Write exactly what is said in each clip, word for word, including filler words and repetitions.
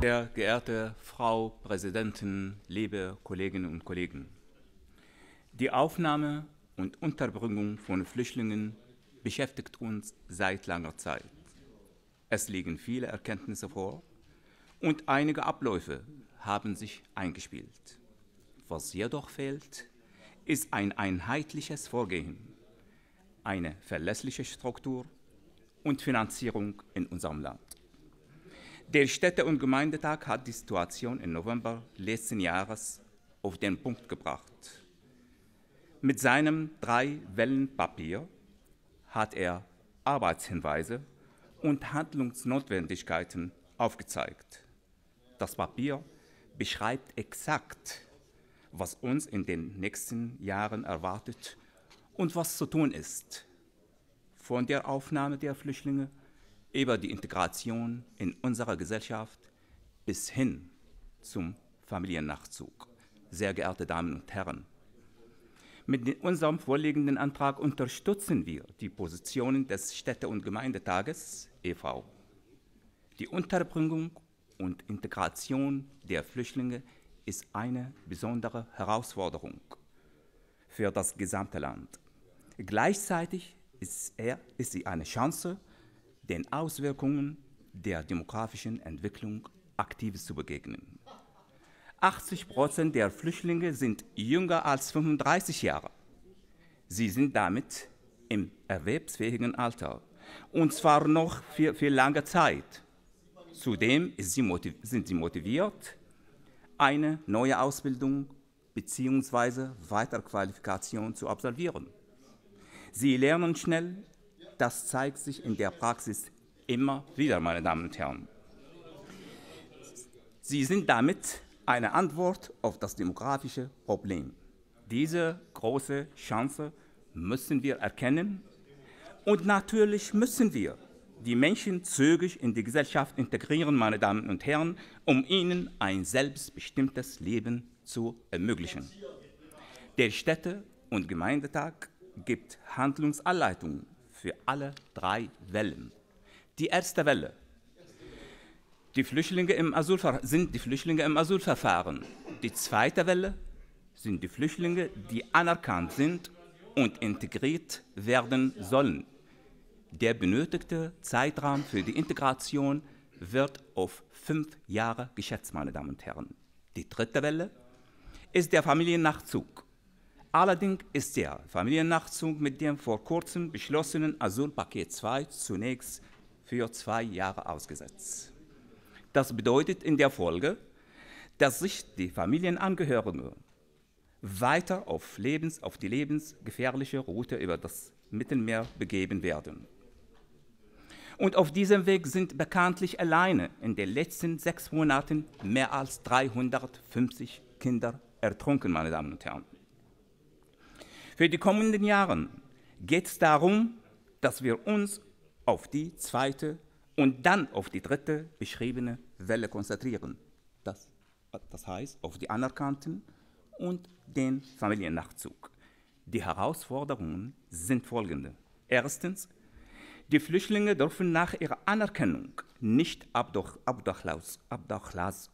Sehr geehrte Frau Präsidentin, liebe Kolleginnen und Kollegen! Die Aufnahme und Unterbringung von Flüchtlingen beschäftigt uns seit langer Zeit. Es liegen viele Erkenntnisse vor und einige Abläufe haben sich eingespielt. Was jedoch fehlt, ist ein einheitliches Vorgehen, eine verlässliche Struktur und Finanzierung in unserem Land. Der Städte- und Gemeindetag hat die Situation im November letzten Jahres auf den Punkt gebracht. Mit seinem Drei-Wellen-Papier hat er Arbeitshinweise und Handlungsnotwendigkeiten aufgezeigt. Das Papier beschreibt exakt, was uns in den nächsten Jahren erwartet und was zu tun ist. Von der Aufnahme der Flüchtlinge über die Integration in unserer Gesellschaft bis hin zum Familiennachzug. Sehr geehrte Damen und Herren, mit unserem vorliegenden Antrag unterstützen wir die Positionen des Städte- und Gemeindetages e V Die Unterbringung und Integration der Flüchtlinge ist eine besondere Herausforderung für das gesamte Land. Gleichzeitig ist, er, ist sie eine Chance, den Auswirkungen der demografischen Entwicklung aktiv zu begegnen. achtzig Prozent der Flüchtlinge sind jünger als fünfunddreißig Jahre. Sie sind damit im erwerbsfähigen Alter, und zwar noch für, für lange Zeit. Zudem sind sie motiviert, eine neue Ausbildung bzw. Weiterqualifikation zu absolvieren. Sie lernen schnell. Das zeigt sich in der Praxis immer wieder, meine Damen und Herren. Sie sind damit eine Antwort auf das demografische Problem. Diese große Chance müssen wir erkennen. Und natürlich müssen wir die Menschen zügig in die Gesellschaft integrieren, meine Damen und Herren, um ihnen ein selbstbestimmtes Leben zu ermöglichen. Der Städte- und Gemeindetag gibt Handlungsanleitungen für alle drei Wellen. Die erste Welle: die Flüchtlinge im Asylver- sind die Flüchtlinge im Asylverfahren. Die zweite Welle sind die Flüchtlinge, die anerkannt sind und integriert werden sollen. Der benötigte Zeitraum für die Integration wird auf fünf Jahre geschätzt, meine Damen und Herren. Die dritte Welle ist der Familiennachzug. Allerdings ist der Familiennachzug mit dem vor kurzem beschlossenen Asylpaket zwei zunächst für zwei Jahre ausgesetzt. Das bedeutet in der Folge, dass sich die Familienangehörigen weiter auf, Lebens, auf die lebensgefährliche Route über das Mittelmeer begeben werden. Und auf diesem Weg sind bekanntlich alleine in den letzten sechs Monaten mehr als dreihundertfünfzig Kinder ertrunken, meine Damen und Herren. Für die kommenden Jahre geht es darum, dass wir uns auf die zweite und dann auf die dritte beschriebene Welle konzentrieren. Das, das heißt, auf die Anerkannten und den Familiennachzug. Die Herausforderungen sind folgende. Erstens: die Flüchtlinge dürfen nach ihrer Anerkennung nicht obdach, obdachlos, obdachlos,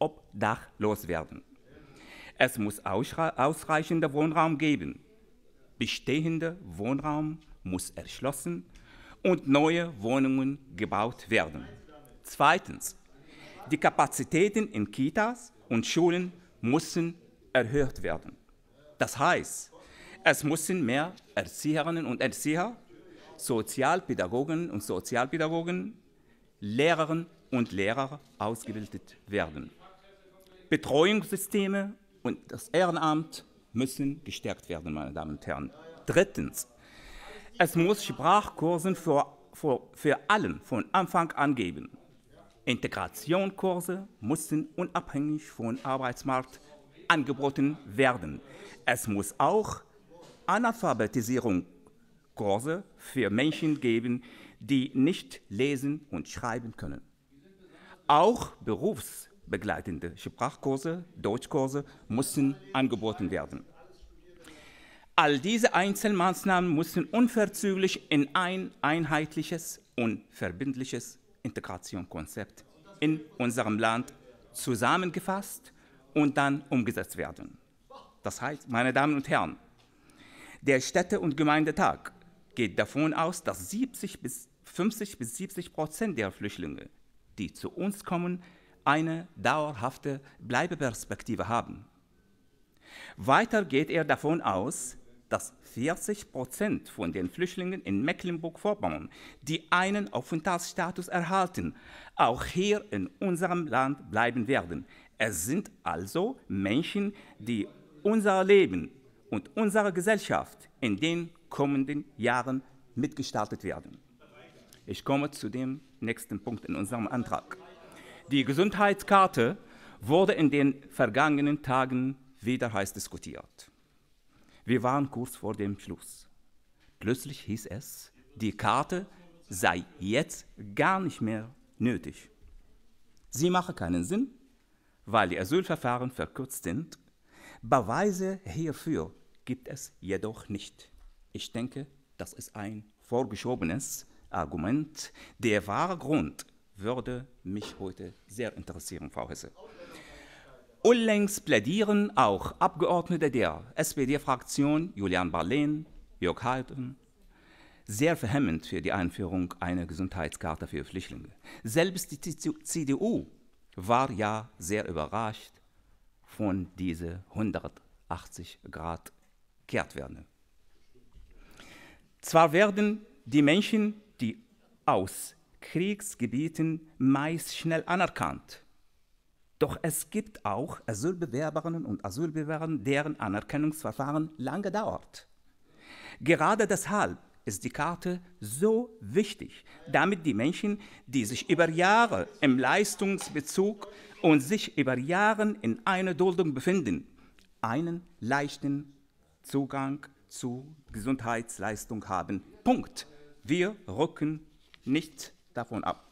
obdachlos werden. Es muss ausreichender Wohnraum geben. Bestehender Wohnraum muss erschlossen und neue Wohnungen gebaut werden. Zweitens: die Kapazitäten in Kitas und Schulen müssen erhöht werden. Das heißt, es müssen mehr Erzieherinnen und Erzieher, Sozialpädagogen und Sozialpädagogen, Lehrerinnen und Lehrer ausgebildet werden. Betreuungssysteme und das Ehrenamt müssen gestärkt werden, meine Damen und Herren. Drittens: es muss Sprachkursen für, für, für alle von Anfang an geben. Integrationskurse müssen unabhängig vom Arbeitsmarkt angeboten werden. Es muss auch Analphabetisierungskurse für Menschen geben, die nicht lesen und schreiben können. Auch berufsbegleitende Sprachkurse, Deutschkurse müssen angeboten werden. All diese Einzelmaßnahmen müssen unverzüglich in ein einheitliches und verbindliches Integrationskonzept in unserem Land zusammengefasst und dann umgesetzt werden. Das heißt, meine Damen und Herren, der Städte- und Gemeindetag geht davon aus, dass fünfzig bis siebzig Prozent der Flüchtlinge, die zu uns kommen, eine dauerhafte Bleibeperspektive haben. Weiter geht er davon aus, dass vierzig Prozent von den Flüchtlingen in Mecklenburg-Vorpommern, die einen Aufenthaltsstatus erhalten, auch hier in unserem Land bleiben werden. Es sind also Menschen, die unser Leben und unsere Gesellschaft in den kommenden Jahren mitgestaltet werden. Ich komme zu dem nächsten Punkt in unserem Antrag. Die Gesundheitskarte wurde in den vergangenen Tagen wieder heiß diskutiert. Wir waren kurz vor dem Schluss. Plötzlich hieß es, die Karte sei jetzt gar nicht mehr nötig. Sie mache keinen Sinn, weil die Asylverfahren verkürzt sind. Beweise hierfür gibt es jedoch nicht. Ich denke, das ist ein vorgeschobenes Argument. Der wahre Grund würde mich heute sehr interessieren, Frau Hesse. Unlängst plädieren auch Abgeordnete der S P D-Fraktion, Julian Barleen, Jörg Halten, sehr vehement für die Einführung einer Gesundheitskarte für Flüchtlinge. Selbst die C D U war ja sehr überrascht von dieser hundertachtzig Grad Kehrtwende. Zwar werden die Menschen, die aus Kriegsgebieten meist schnell anerkannt, doch es gibt auch Asylbewerberinnen und Asylbewerber, deren Anerkennungsverfahren lange dauert. Gerade deshalb ist die Karte so wichtig, damit die Menschen, die sich über Jahre im Leistungsbezug und sich über Jahre in einer Duldung befinden, einen leichten Zugang zu Gesundheitsleistung haben. Punkt. Wir rücken nicht davon ab.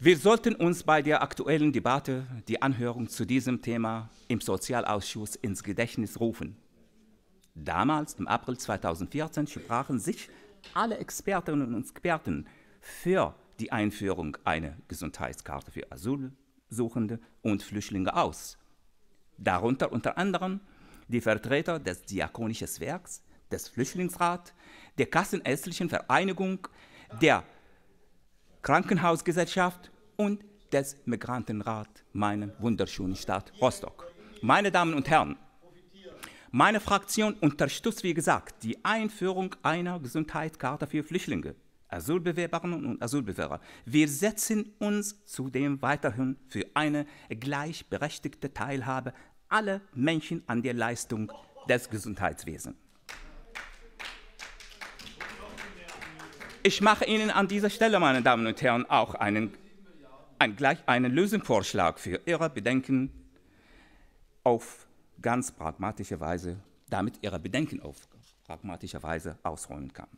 Wir sollten uns bei der aktuellen Debatte die Anhörung zu diesem Thema im Sozialausschuss ins Gedächtnis rufen. Damals, im April zweitausendvierzehn, sprachen sich alle Expertinnen und Experten für die Einführung einer Gesundheitskarte für Asylsuchende und Flüchtlinge aus. Darunter unter anderem die Vertreter des Diakonischen Werks, des Flüchtlingsrats, der Kassenärztlichen Vereinigung, der Krankenhausgesellschaft und des Migrantenrat meiner wunderschönen Stadt Rostock. Meine Damen und Herren, meine Fraktion unterstützt, wie gesagt, die Einführung einer Gesundheitskarte für Flüchtlinge, Asylbewerberinnen und Asylbewerber. Wir setzen uns zudem weiterhin für eine gleichberechtigte Teilhabe aller Menschen an der Leistung des Gesundheitswesens. Ich mache Ihnen an dieser Stelle, meine Damen und Herren, auch einen, einen, gleich einen Lösungsvorschlag für Ihre Bedenken auf ganz pragmatische Weise, damit Ihre Bedenken auf pragmatische Weise ausräumen kann.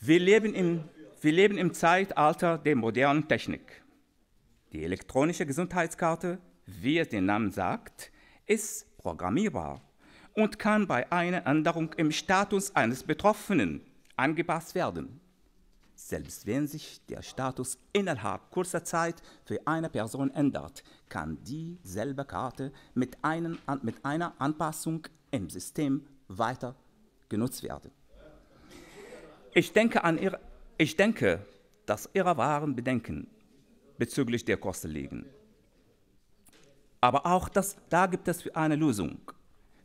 Wir leben im, wir leben im Zeitalter der modernen Technik. Die elektronische Gesundheitskarte, wie es der Name sagt, ist programmierbar und kann bei einer Änderung im Status eines Betroffenen angepasst werden, selbst wenn sich der Status innerhalb kurzer Zeit für eine Person ändert, kann dieselbe Karte mit, einem, mit einer Anpassung im System weiter genutzt werden. Ich denke, an ihre, ich denke, dass Ihre wahren Bedenken bezüglich der Kosten liegen. Aber auch das, da gibt es für eine Lösung.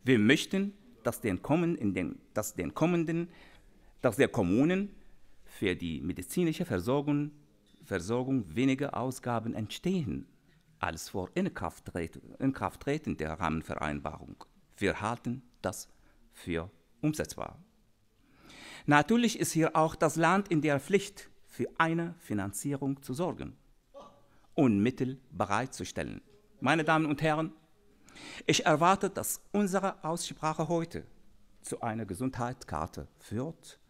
Wir möchten, dass den kommenden, dass den kommenden dass der Kommunen für die medizinische Versorgung, Versorgung weniger Ausgaben entstehen als vor Inkrafttreten der Rahmenvereinbarung. Wir halten das für umsetzbar. Natürlich ist hier auch das Land in der Pflicht, für eine Finanzierung zu sorgen und Mittel bereitzustellen. Meine Damen und Herren, ich erwarte, dass unsere Aussprache heute zu einer Gesundheitskarte führt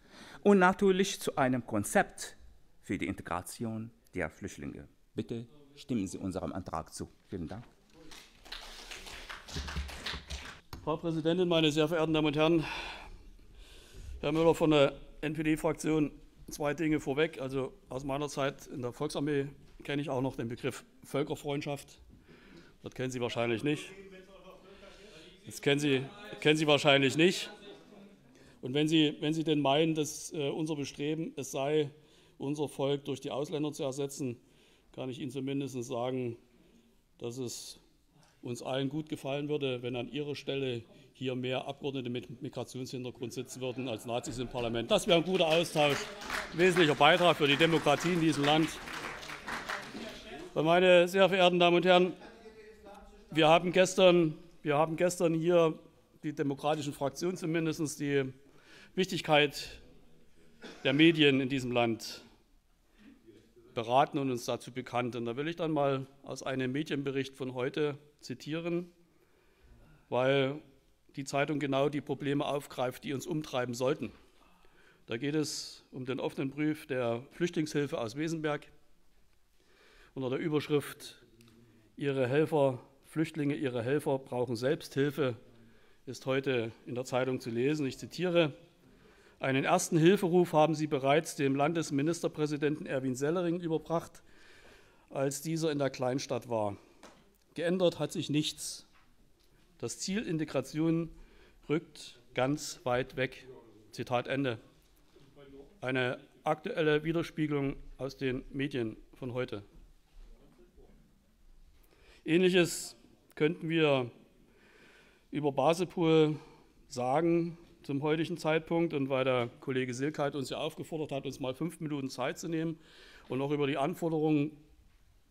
und natürlich zu einem Konzept für die Integration der Flüchtlinge. Bitte stimmen Sie unserem Antrag zu. Vielen Dank. Frau Präsidentin, meine sehr verehrten Damen und Herren! Herr Müller von der N P D-Fraktion zwei Dinge vorweg. Also aus meiner Zeit in der Volksarmee kenne ich auch noch den Begriff Völkerfreundschaft. Das kennen Sie wahrscheinlich nicht. Das kennen Sie, kennen Sie wahrscheinlich nicht. Und wenn Sie, wenn Sie denn meinen, dass äh, unser Bestreben, es sei, unser Volk durch die Ausländer zu ersetzen, kann ich Ihnen zumindest sagen, dass es uns allen gut gefallen würde, wenn an Ihrer Stelle hier mehr Abgeordnete mit Migrationshintergrund sitzen würden als Nazis im Parlament. Das wäre ein guter Austausch, ein wesentlicher Beitrag für die Demokratie in diesem Land. Meine sehr verehrten Damen und Herren, wir haben gestern, wir haben gestern hier die demokratischen Fraktionen zumindest die Wichtigkeit der Medien in diesem Land beraten und uns dazu bekannt. Und da will ich dann mal aus einem Medienbericht von heute zitieren, weil die Zeitung genau die Probleme aufgreift, die uns umtreiben sollten. Da geht es um den offenen Brief der Flüchtlingshilfe aus Wesenberg unter der Überschrift „Ihre Helfer, Flüchtlinge, ihre Helfer brauchen Selbsthilfe", ist heute in der Zeitung zu lesen. Ich zitiere: „Einen ersten Hilferuf haben Sie bereits dem Landesministerpräsidenten Erwin Sellering überbracht, als dieser in der Kleinstadt war. Geändert hat sich nichts. Das Ziel Integration rückt ganz weit weg." Zitat Ende. Eine aktuelle Widerspiegelung aus den Medien von heute. Ähnliches könnten wir über Bassepohl sagen zum heutigen Zeitpunkt. Und weil der Kollege Silke uns ja aufgefordert hat, uns mal fünf Minuten Zeit zu nehmen und noch über die Anforderungen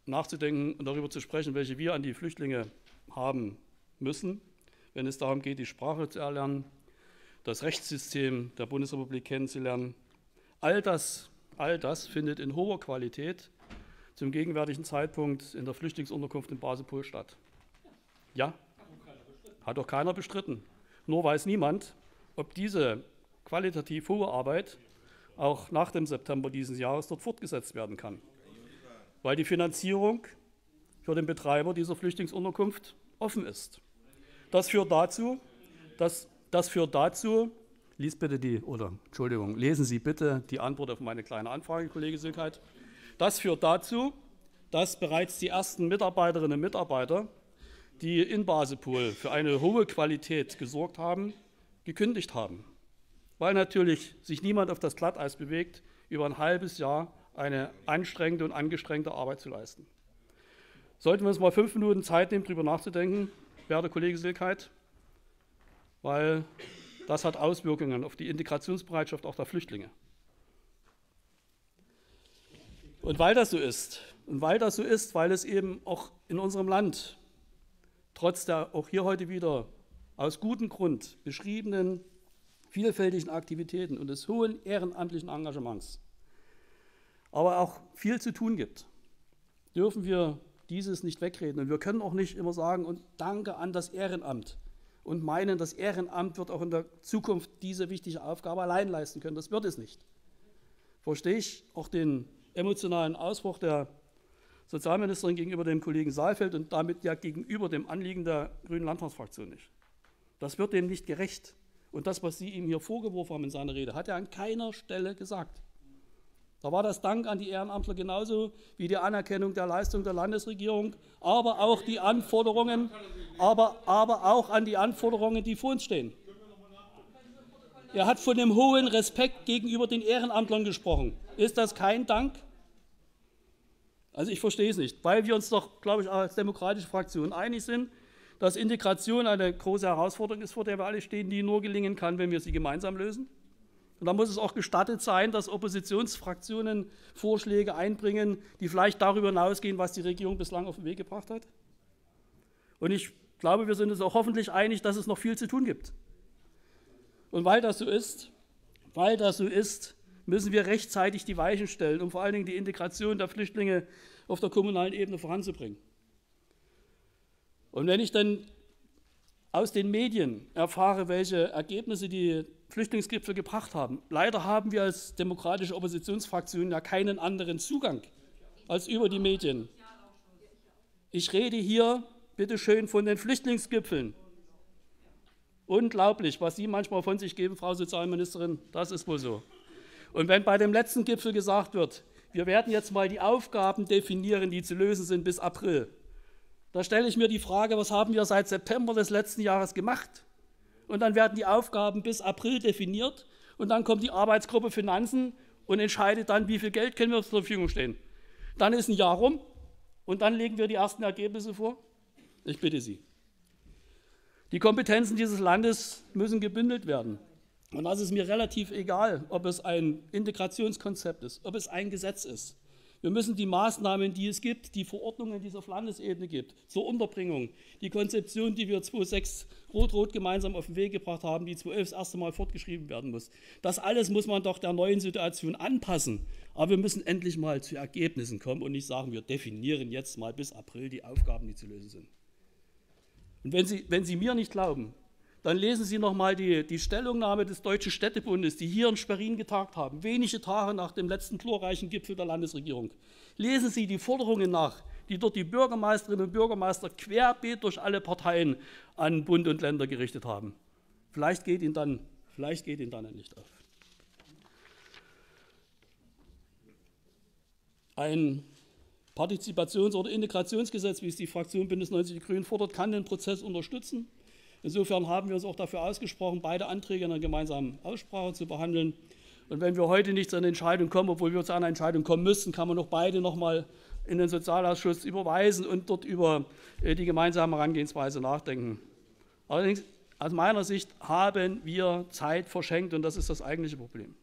nachzudenken und darüber zu sprechen, welche wir an die Flüchtlinge haben müssen, wenn es darum geht, die Sprache zu erlernen, das Rechtssystem der Bundesrepublik kennenzulernen. All das, all das findet in hoher Qualität zum gegenwärtigen Zeitpunkt in der Flüchtlingsunterkunft in Bassepohl statt. Ja, hat doch keiner bestritten. Nur weiß niemand, ob diese qualitativ hohe Arbeit auch nach dem September dieses Jahres dort fortgesetzt werden kann, weil die Finanzierung für den Betreiber dieser Flüchtlingsunterkunft offen ist. Das führt dazu, dass, das führt dazu, lies bitte die, oder Entschuldigung, lesen Sie bitte die Antwort auf meine kleine Anfrage, Kollege Silke. Das führt dazu, dass bereits die ersten Mitarbeiterinnen und Mitarbeiter, die in Bassepohl für eine hohe Qualität gesorgt haben, gekündigt haben, weil natürlich sich niemand auf das Glatteis bewegt, über ein halbes Jahr eine anstrengende und angestrengte Arbeit zu leisten. Sollten wir uns mal fünf Minuten Zeit nehmen, darüber nachzudenken, werte Kollege Silkeit, weil das hat Auswirkungen auf die Integrationsbereitschaft auch der Flüchtlinge. Und weil das so ist, und weil das so ist, weil es eben auch in unserem Land, trotz der auch hier heute wieder aus gutem Grund beschriebenen vielfältigen Aktivitäten und des hohen ehrenamtlichen Engagements, aber auch viel zu tun gibt, dürfen wir dieses nicht wegreden. Und wir können auch nicht immer sagen, und danke an das Ehrenamt, und meinen, das Ehrenamt wird auch in der Zukunft diese wichtige Aufgabe allein leisten können. Das wird es nicht. Verstehe ich auch den emotionalen Ausbruch der Sozialministerin gegenüber dem Kollegen Saalfeld und damit ja gegenüber dem Anliegen der Grünen Landtagsfraktion nicht. Das wird dem nicht gerecht. Und das, was Sie ihm hier vorgeworfen haben in seiner Rede, hat er an keiner Stelle gesagt. Da war das Dank an die Ehrenamtler genauso wie die Anerkennung der Leistung der Landesregierung, aber auch die Anforderungen, aber, aber auch an die Anforderungen, die vor uns stehen. Er hat von dem hohen Respekt gegenüber den Ehrenamtlern gesprochen. Ist das kein Dank? Also ich verstehe es nicht, weil wir uns doch, glaube ich, als demokratische Fraktion einig sind, dass Integration eine große Herausforderung ist, vor der wir alle stehen, die nur gelingen kann, wenn wir sie gemeinsam lösen. Und da muss es auch gestattet sein, dass Oppositionsfraktionen Vorschläge einbringen, die vielleicht darüber hinausgehen, was die Regierung bislang auf den Weg gebracht hat. Und ich glaube, wir sind uns auch hoffentlich einig, dass es noch viel zu tun gibt. Und weil das so ist, weil das so ist, müssen wir rechtzeitig die Weichen stellen, um vor allen Dingen die Integration der Flüchtlinge auf der kommunalen Ebene voranzubringen. Und wenn ich dann aus den Medien erfahre, welche Ergebnisse die Flüchtlingsgipfel gebracht haben. Leider haben wir als demokratische Oppositionsfraktion ja keinen anderen Zugang als über die Medien. Ich rede hier bitte schön von den Flüchtlingsgipfeln. Unglaublich, was Sie manchmal von sich geben, Frau Sozialministerin, das ist wohl so. Und wenn bei dem letzten Gipfel gesagt wird, wir werden jetzt mal die Aufgaben definieren, die zu lösen sind bis April, da stelle ich mir die Frage, was haben wir seit September des letzten Jahres gemacht? Und dann werden die Aufgaben bis April definiert und dann kommt die Arbeitsgruppe Finanzen und entscheidet dann, wie viel Geld können wir zur Verfügung stehen. Dann ist ein Jahr rum und dann legen wir die ersten Ergebnisse vor. Ich bitte Sie. Die Kompetenzen dieses Landes müssen gebündelt werden. Und das ist mir relativ egal, ob es ein Integrationskonzept ist, ob es ein Gesetz ist. Wir müssen die Maßnahmen, die es gibt, die Verordnungen, die es auf Landesebene gibt, zur Unterbringung, die Konzeption, die wir zweitausendsechs rot-rot gemeinsam auf den Weg gebracht haben, die zweitausendelf das erste Mal fortgeschrieben werden muss. Das alles muss man doch der neuen Situation anpassen. Aber wir müssen endlich mal zu Ergebnissen kommen und nicht sagen, wir definieren jetzt mal bis April die Aufgaben, die zu lösen sind. Und wenn Sie, wenn Sie mir nicht glauben, dann lesen Sie nochmal die, die Stellungnahme des Deutschen Städtebundes, die hier in Schwerin getagt haben, wenige Tage nach dem letzten glorreichen Gipfel der Landesregierung. Lesen Sie die Forderungen nach, die dort die Bürgermeisterinnen und Bürgermeister querbeet durch alle Parteien an Bund und Länder gerichtet haben. Vielleicht geht Ihnen dann, vielleicht geht Ihnen dann ein Licht auf. Ein Partizipations- oder Integrationsgesetz, wie es die Fraktion Bündnis neunzig die Grünen fordert, kann den Prozess unterstützen. Insofern haben wir uns auch dafür ausgesprochen, beide Anträge in einer gemeinsamen Aussprache zu behandeln. Und wenn wir heute nicht zu einer Entscheidung kommen, obwohl wir zu einer Entscheidung kommen müssten, kann man noch beide noch mal in den Sozialausschuss überweisen und dort über die gemeinsame Herangehensweise nachdenken. Allerdings, aus meiner Sicht, haben wir Zeit verschenkt und das ist das eigentliche Problem.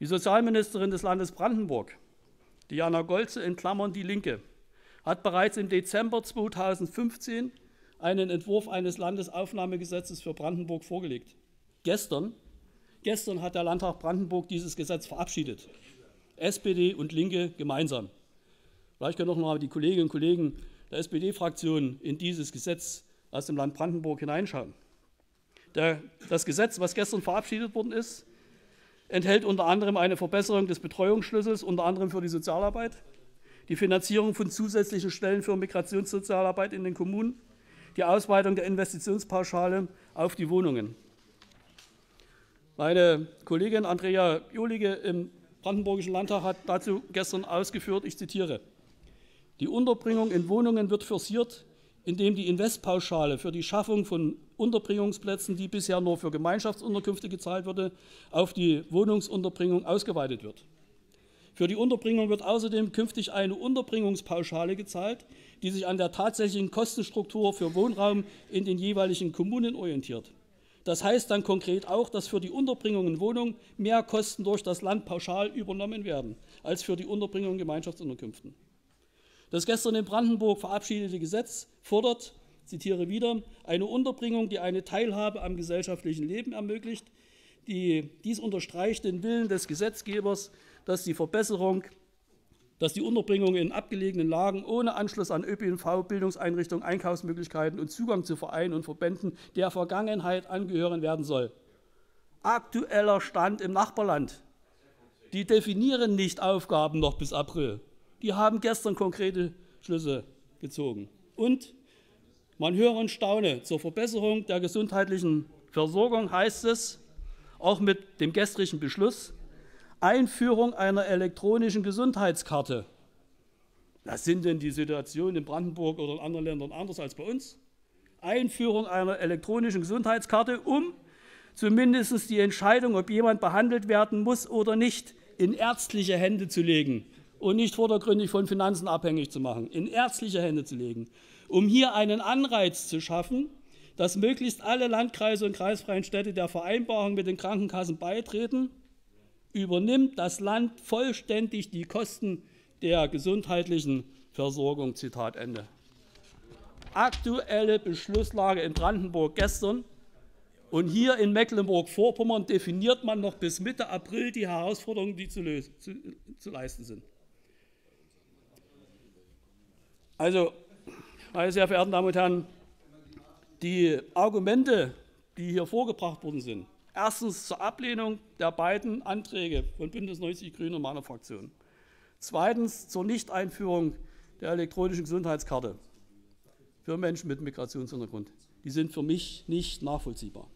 Die Sozialministerin des Landes Brandenburg, Diana Golze in Klammern DIE LINKE, hat bereits im Dezember zweitausendfünfzehn einen Entwurf eines Landesaufnahmegesetzes für Brandenburg vorgelegt. Gestern, gestern hat der Landtag Brandenburg dieses Gesetz verabschiedet. S P D und Linke gemeinsam. Vielleicht können auch noch mal die Kolleginnen und Kollegen der S P D-Fraktion in dieses Gesetz aus dem Land Brandenburg hineinschauen. Der, das Gesetz, was gestern verabschiedet worden ist, enthält unter anderem eine Verbesserung des Betreuungsschlüssels, unter anderem für die Sozialarbeit, die Finanzierung von zusätzlichen Stellen für Migrationssozialarbeit in den Kommunen, die Ausweitung der Investitionspauschale auf die Wohnungen. Meine Kollegin Andrea Julige im Brandenburgischen Landtag hat dazu gestern ausgeführt, ich zitiere, die Unterbringung in Wohnungen wird forciert, indem die Investpauschale für die Schaffung von Unterbringungsplätzen, die bisher nur für Gemeinschaftsunterkünfte gezahlt wurde, auf die Wohnungsunterbringung ausgeweitet wird. Für die Unterbringung wird außerdem künftig eine Unterbringungspauschale gezahlt, die sich an der tatsächlichen Kostenstruktur für Wohnraum in den jeweiligen Kommunen orientiert. Das heißt dann konkret auch, dass für die Unterbringung in Wohnungen mehr Kosten durch das Land pauschal übernommen werden, als für die Unterbringung in Gemeinschaftsunterkünften. Das gestern in Brandenburg verabschiedete Gesetz fordert, zitiere wieder, eine Unterbringung, die eine Teilhabe am gesellschaftlichen Leben ermöglicht. Die, dies unterstreicht den Willen des Gesetzgebers, dass die Verbesserung, dass die Unterbringung in abgelegenen Lagen ohne Anschluss an Ö P N V, Bildungseinrichtungen, Einkaufsmöglichkeiten und Zugang zu Vereinen und Verbänden der Vergangenheit angehören werden soll. Aktueller Stand im Nachbarland. Die definieren nicht Aufgaben noch bis April. Die haben gestern konkrete Schlüsse gezogen. Und man höre und staune, zur Verbesserung der gesundheitlichen Versorgung heißt es, auch mit dem gestrigen Beschluss, Einführung einer elektronischen Gesundheitskarte. Was sind denn die Situationen in Brandenburg oder in anderen Ländern anders als bei uns? Einführung einer elektronischen Gesundheitskarte, um zumindest die Entscheidung, ob jemand behandelt werden muss oder nicht, in ärztliche Hände zu legen und nicht vordergründig von Finanzen abhängig zu machen, in ärztliche Hände zu legen, um hier einen Anreiz zu schaffen, dass möglichst alle Landkreise und kreisfreien Städte der Vereinbarung mit den Krankenkassen beitreten, übernimmt das Land vollständig die Kosten der gesundheitlichen Versorgung. Zitat Ende. Aktuelle Beschlusslage in Brandenburg gestern und hier in Mecklenburg-Vorpommern definiert man noch bis Mitte April die Herausforderungen, die zu, lösen, zu, zu leisten sind. Also, meine sehr verehrten Damen und Herren, die Argumente, die hier vorgebracht worden sind, erstens zur Ablehnung der beiden Anträge von Bündnis neunzig die Grünen und meiner Fraktion. Zweitens zur Nichteinführung der elektronischen Gesundheitskarte für Menschen mit Migrationshintergrund. Die sind für mich nicht nachvollziehbar.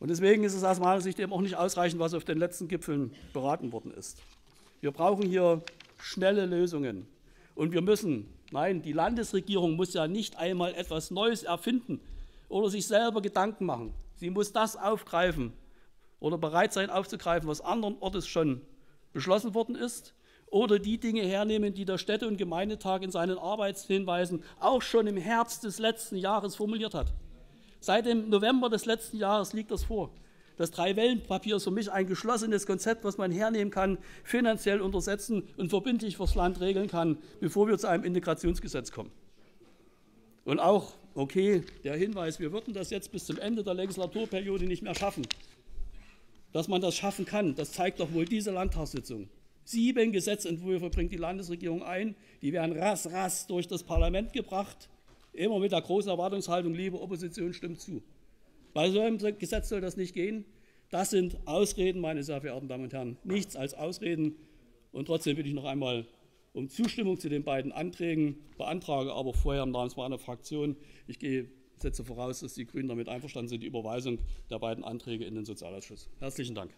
Und deswegen ist es aus meiner Sicht eben auch nicht ausreichend, was auf den letzten Gipfeln beraten worden ist. Wir brauchen hier schnelle Lösungen. Und wir müssen, nein, die Landesregierung muss ja nicht einmal etwas Neues erfinden oder sich selber Gedanken machen. Sie muss das aufgreifen oder bereit sein aufzugreifen, was anderen Ortes schon beschlossen worden ist, oder die Dinge hernehmen, die der Städte- und Gemeindetag in seinen Arbeitshinweisen auch schon im Herbst des letzten Jahres formuliert hat. Seit dem November des letzten Jahres liegt das vor. Das Drei-Wellen-Papier ist für mich ein geschlossenes Konzept, was man hernehmen kann, finanziell untersetzen und verbindlich fürs Land regeln kann, bevor wir zu einem Integrationsgesetz kommen. Und auch, okay, der Hinweis, wir würden das jetzt bis zum Ende der Legislaturperiode nicht mehr schaffen. Dass man das schaffen kann, das zeigt doch wohl diese Landtagssitzung. Sieben Gesetzentwürfe bringt die Landesregierung ein, die werden rass, rass durch das Parlament gebracht, immer mit der großen Erwartungshaltung, liebe Opposition, stimmt zu. Bei so einem Gesetz soll das nicht gehen. Das sind Ausreden, meine sehr verehrten Damen und Herren, nichts als Ausreden. Und trotzdem will ich noch einmal um Zustimmung zu den beiden Anträgen beantrage, aber vorher im Namen meiner Fraktion, ich gehe setze voraus, dass die Grünen damit einverstanden sind, die Überweisung der beiden Anträge in den Sozialausschuss. Herzlichen Dank.